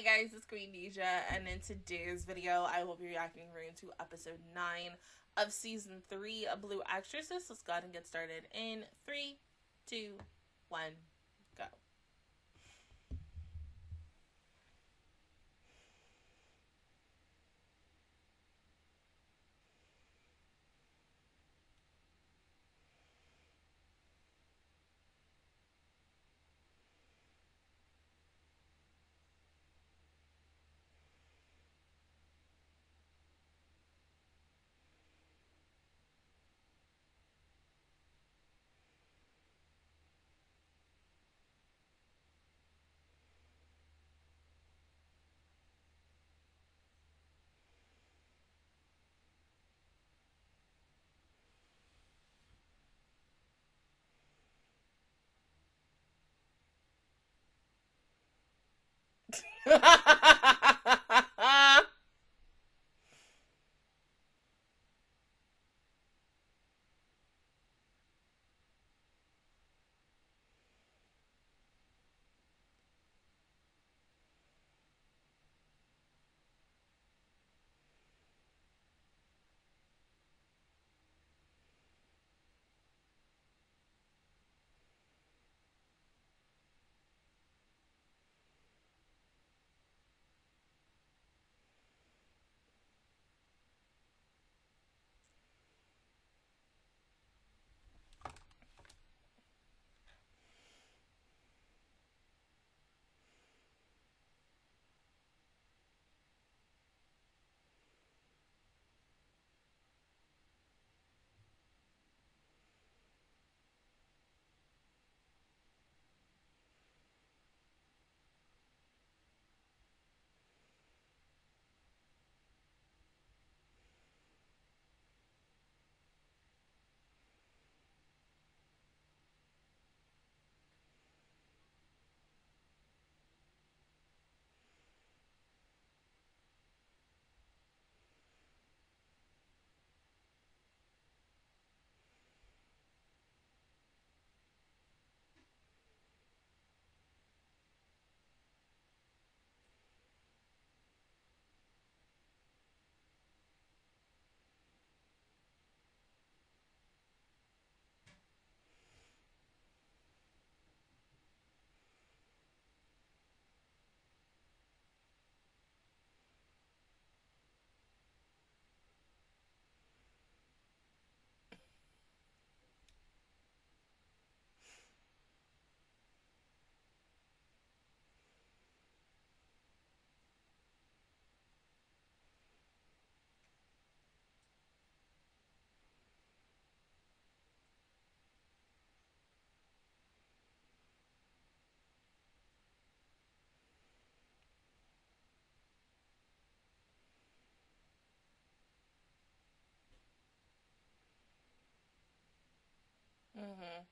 Hey guys, it's Queen Nisha, and in today's video, I will be reacting to episode 9 of season 3 of Blue Exorcist. Let's go ahead and get started in 3, 2, 1, go. Mm-hmm.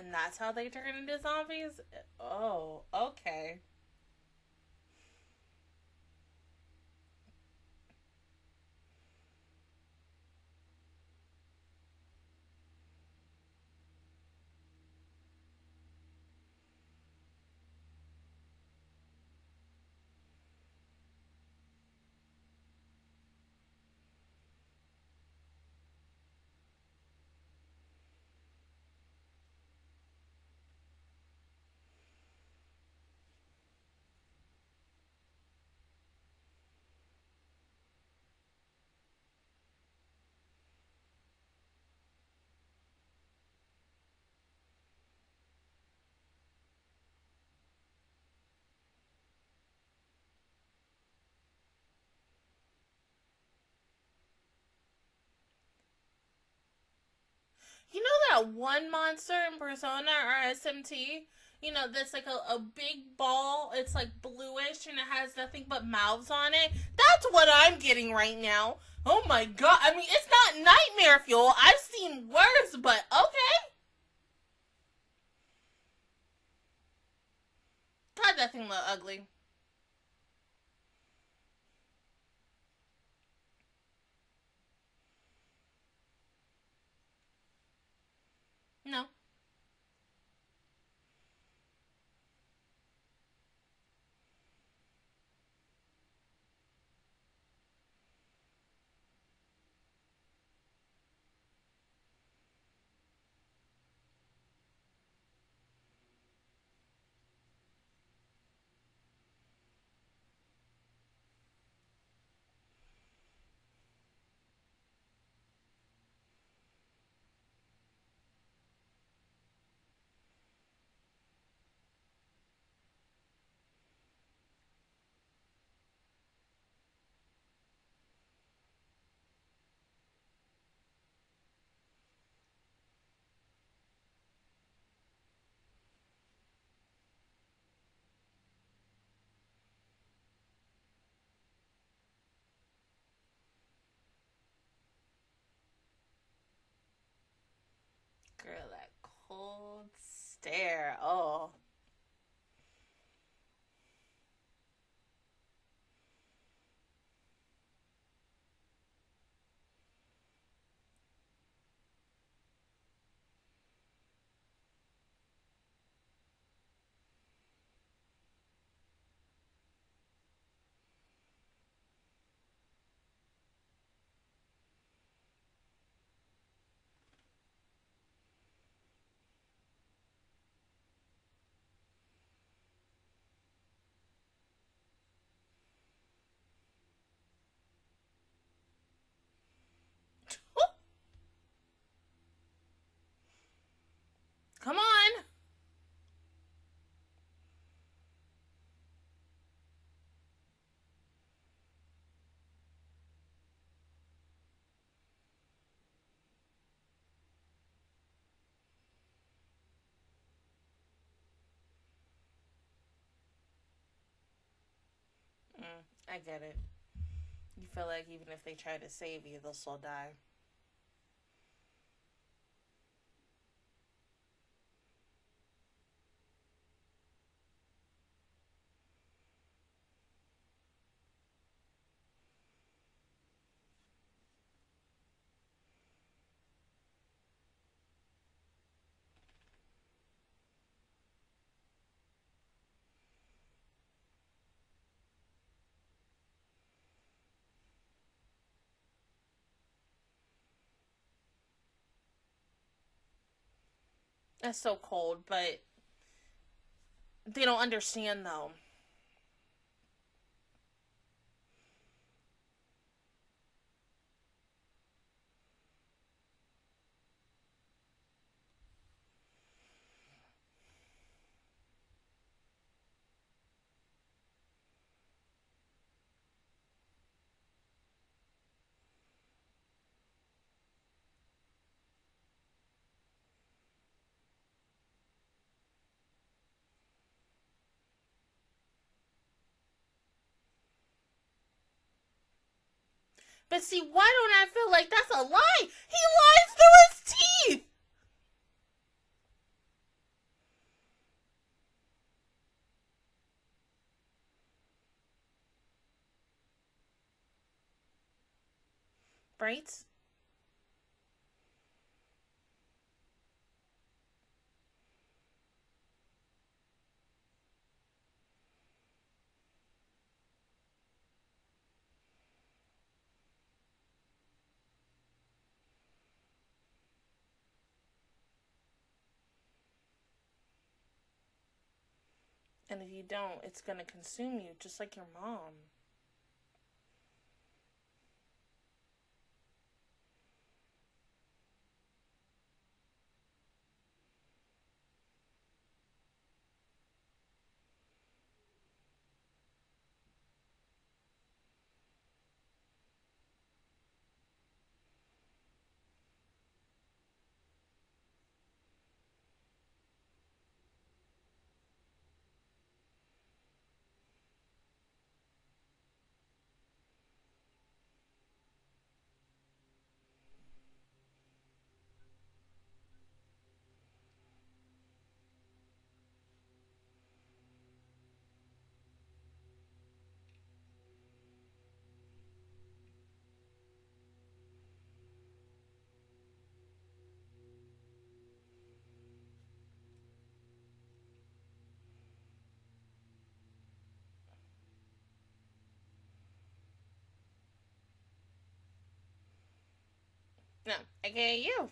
And that's how they turn into zombies? Oh, okay. got one monster in Persona or SMT, you know, that's like a big ball. It's like bluish and it has nothing but mouths on it. That's what I'm getting right now. Oh my god. I mean, it's not nightmare fuel. I've seen worse, but okay. God, that thing look ugly. No. Girl, that cold stare. Oh. Come on! I get it. You feel like even if they try to save you, they'll still die. That's so cold, but they don't understand, though. But see, why don't I feel like that's a lie? He lies through his teeth! Braids? And if you don't, it's going to consume you, just like your mom. aka you.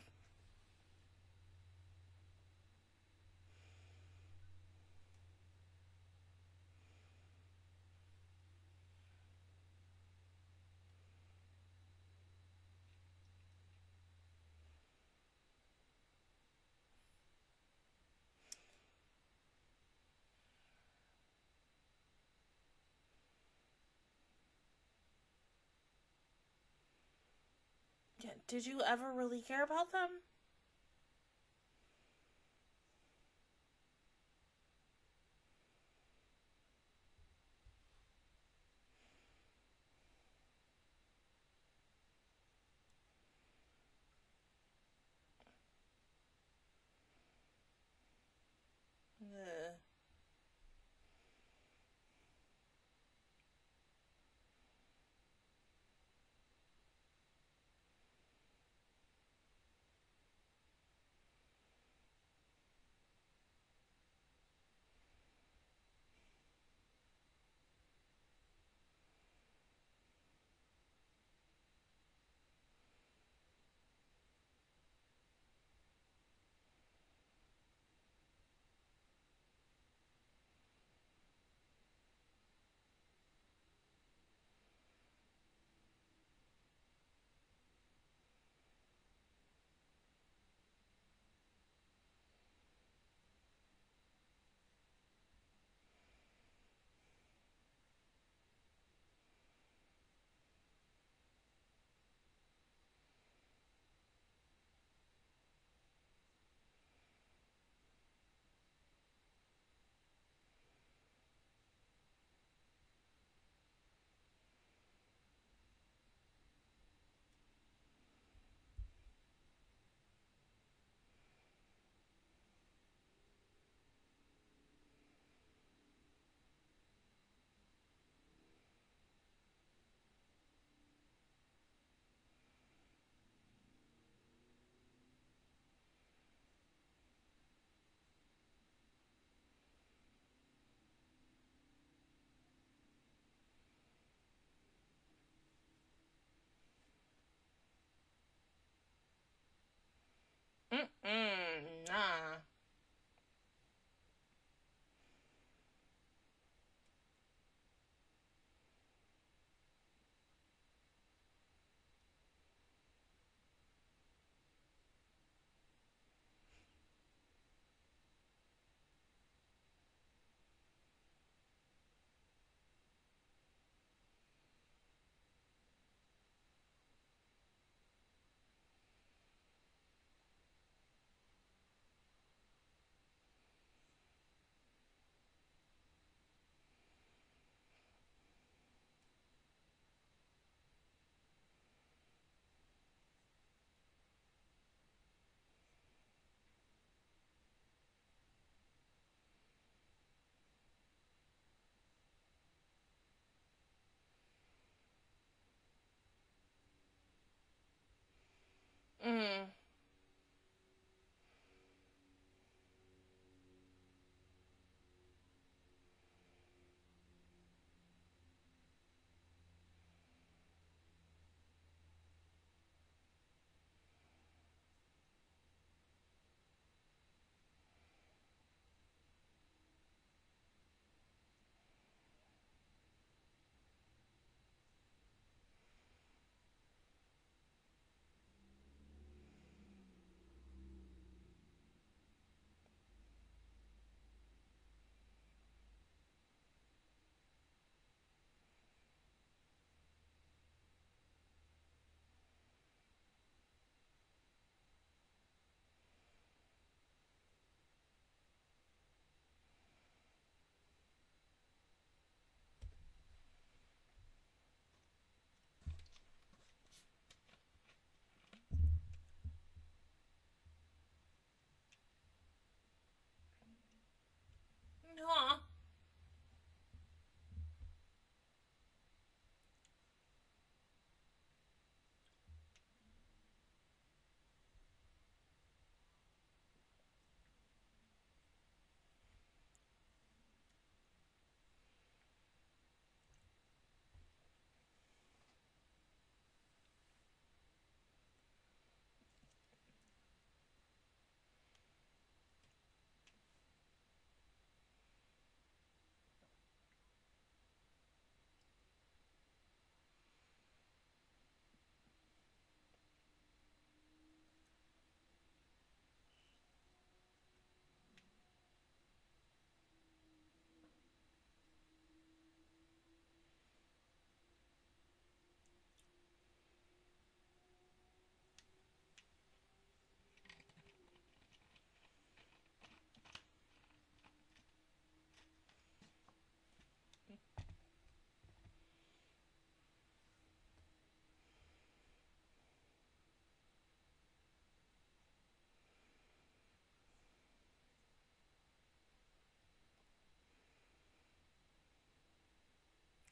Did you ever really care about them? Nah.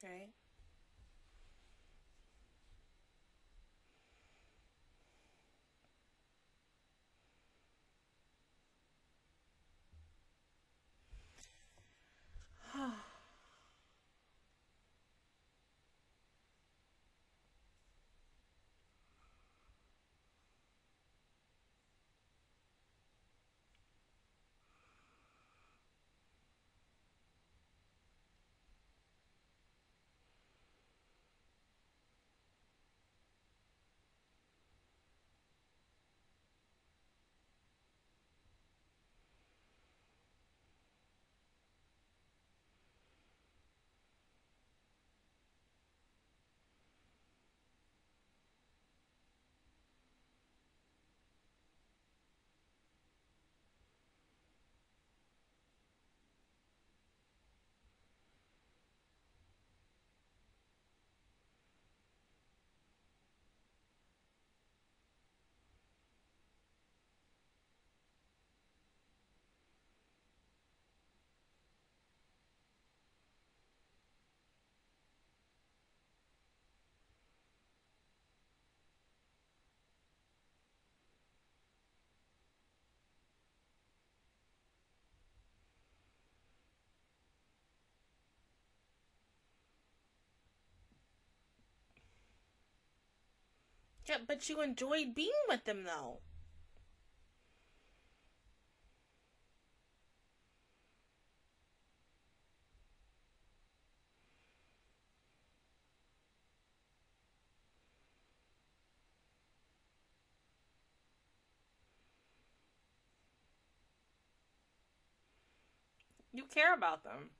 Okay. Yeah, but you enjoyed being with them, though. You care about them.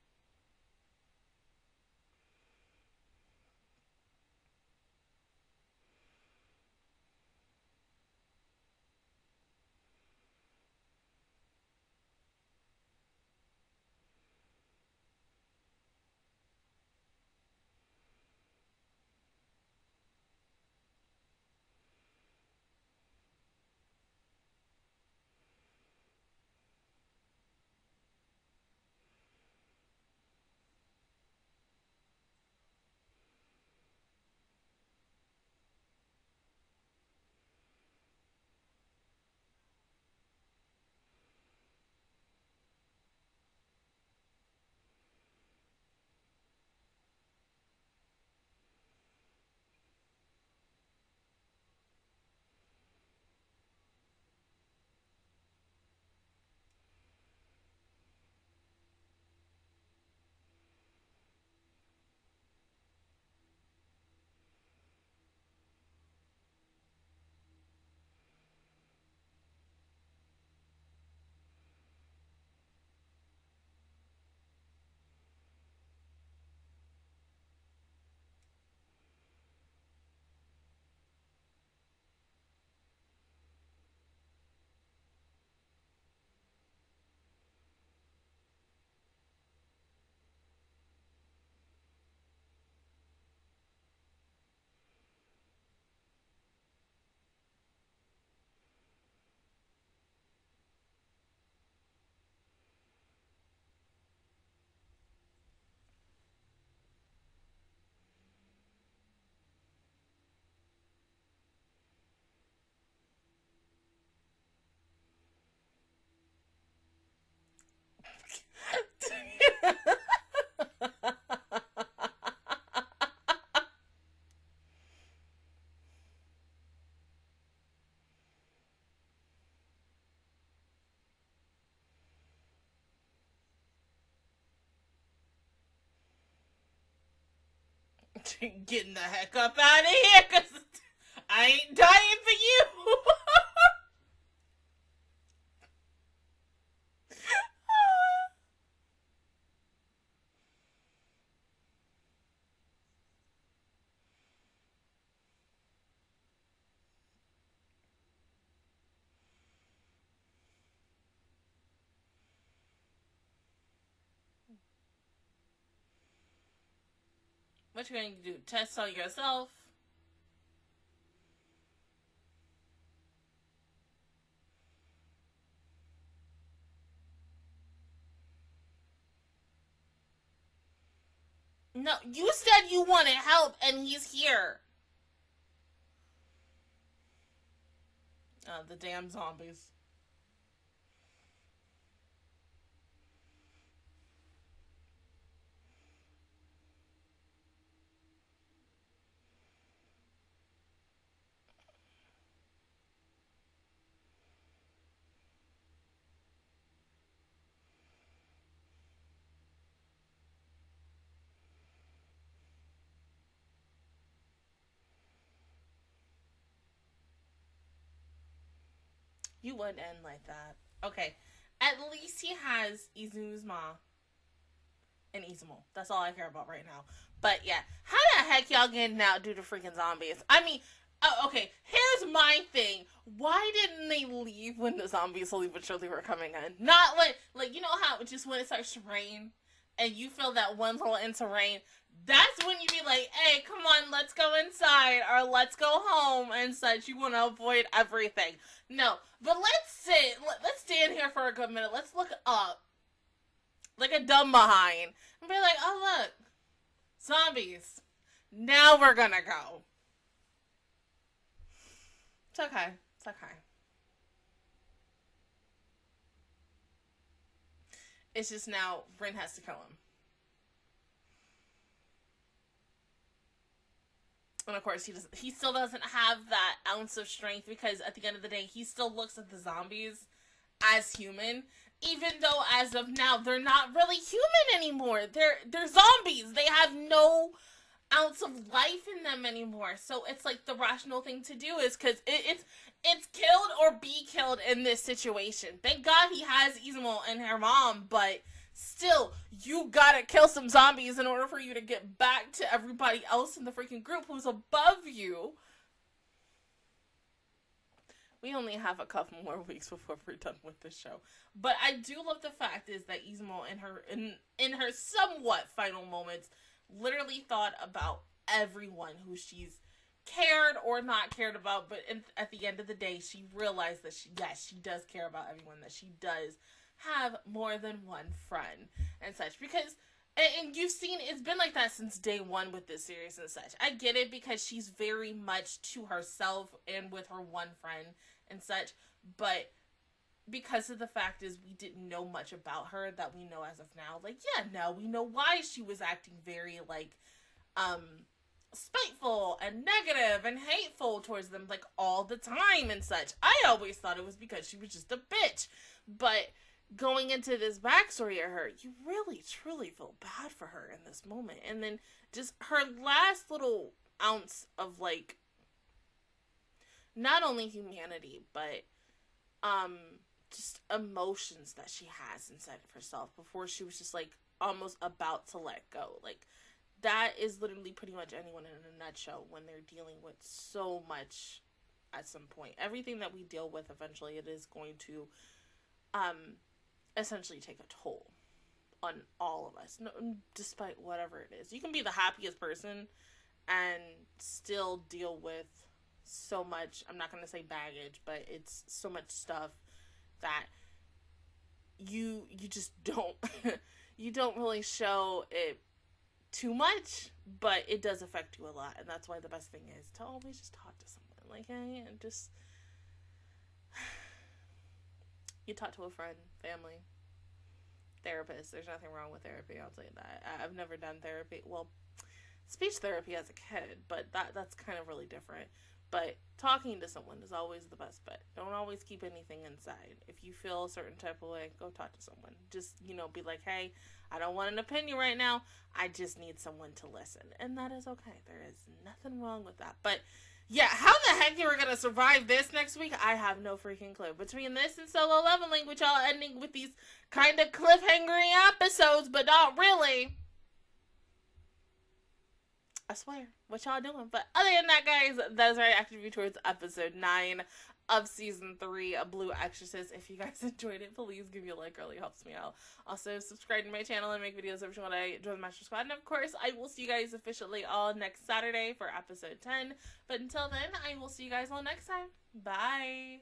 Getting the heck up out of here, because I ain't dying for you! What you're going to do? Test on yourself? No, you said you wanted help, and he's here. The damn zombies. You wouldn't end like that. Okay. At least he has Izumo's mom and Izumo. That's all I care about right now. But yeah. How the heck y'all getting out due to freaking zombies? I mean, okay. Here's my thing. Why didn't they leave when the zombies slowly but surely were coming in? Not like you know how just when it starts to rain and you feel that one little into rain, that's when you be like, hey, come on, let's go inside or let's go home and such. You want to avoid everything. No, but let's stand here for a good minute. Let's look up like a dumb behind and be like, oh, look, zombies. Now we're going to go. It's okay. It's okay. It's just now Rin has to kill him. And of course, he still doesn't have that ounce of strength because at the end of the day, he still looks at the zombies as human, even though as of now they're not really human anymore. They're zombies. They have no ounce of life in them anymore. So it's like the rational thing to do is because it's killed or be killed in this situation. Thank God he has Izumo and her mom, but. Still, you gotta kill some zombies in order for you to get back to everybody else in the freaking group who's above you. We only have a couple more weeks before we're done with the show. But I do love the fact is that Izumo in her somewhat final moments literally thought about everyone who she's cared or not cared about. But at the end of the day, she realized that, yes, she does care about everyone, that she does have more than one friend and such, because and you've seen it's been like that since day one with this series and such. I get it because she's very much to herself and with her one friend and such, but because of the fact is we didn't know much about her that we know as of now, like yeah, now we know why she was acting very like spiteful and negative and hateful towards them like all the time and such. I always thought it was because she was just a bitch, but going into this backstory of her, you really, truly feel bad for her in this moment. And then just her last little ounce of, like, not only humanity, but just emotions that she has inside of herself before she was just, like, almost about to let go. Like, that is literally pretty much anyone in a nutshell when they're dealing with so much at some point. Everything that we deal with, eventually, it is going to essentially take a toll on all of us, despite whatever it is. You can be the happiest person and still deal with so much, I'm not going to say baggage, but it's so much stuff that you just don't, you don't really show it too much, but it does affect you a lot. And that's why the best thing is to always just talk to someone. Like, hey, and just... You talk to a friend, family, therapist. There's nothing wrong with therapy, I'll tell you that. I've never done therapy. Well, speech therapy as a kid, but that's kind of really different. But talking to someone is always the best bet. Don't always keep anything inside. If you feel a certain type of way, go talk to someone. Just, you know, be like, hey, I don't want an opinion right now. I just need someone to listen. And that is okay. There is nothing wrong with that. But yeah, how the heck you were going to survive this next week, I have no freaking clue. Between this and Solo Leveling, which y'all ending with these kind of cliffhangery episodes, but not really. I swear, what y'all doing? But other than that, guys, that is our reaction review towards episode 9 of season 3 of Blue Exorcist. If you guys enjoyed it, please give me a like. It really helps me out. Also, subscribe to my channel and make videos every single day. Join the Master Squad. And of course, I will see you guys officially all next Saturday for episode 10. But until then, I will see you guys all next time. Bye.